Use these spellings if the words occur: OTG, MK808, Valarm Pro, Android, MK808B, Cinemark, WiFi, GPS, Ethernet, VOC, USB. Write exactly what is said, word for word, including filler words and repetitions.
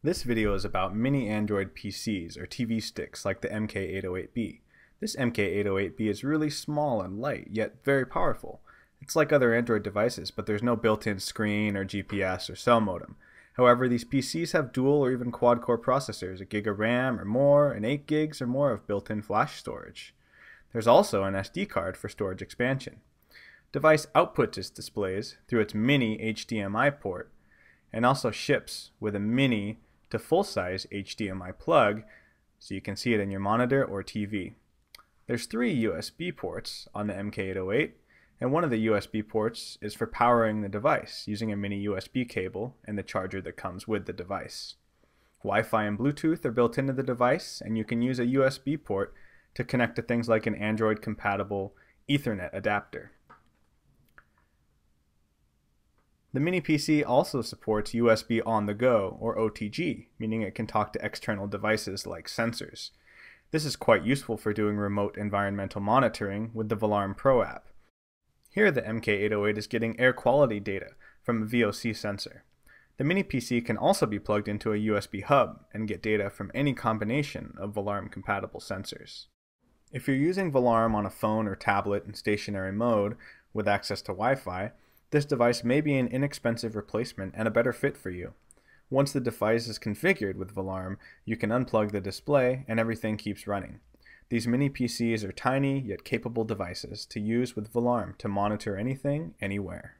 This video is about mini Android P Cs or T V sticks like the M K eight oh eight B. This M K eight oh eight B is really small and light, yet very powerful. It's like other Android devices, but there's no built-in screen or G P S or cell modem. However, these P Cs have dual or even quad-core processors, a gig of RAM or more, and eight gigs or more of built-in flash storage. There's also an S D card for storage expansion. Device outputs its displays through its mini H D M I port, and also ships with a mini to full-size H D M I plug, so you can see it in your monitor or T V. There's three U S B ports on the M K eight oh eight, and one of the U S B ports is for powering the device using a mini U S B cable and the charger that comes with the device. Wi-Fi and Bluetooth are built into the device, and you can use a U S B port to connect to things like an Android-compatible Ethernet adapter. The mini P C also supports U S B on the go, or O T G, meaning it can talk to external devices like sensors. This is quite useful for doing remote environmental monitoring with the Valarm Pro app. Here the M K eight oh eight is getting air quality data from a V O C sensor. The mini P C can also be plugged into a U S B hub and get data from any combination of Valarm compatible sensors. If you're using Valarm on a phone or tablet in stationary mode with access to Wi-Fi, this device may be an inexpensive replacement and a better fit for you. Once the device is configured with Valarm, you can unplug the display and everything keeps running. These mini P Cs are tiny yet capable devices to use with Valarm to monitor anything, anywhere.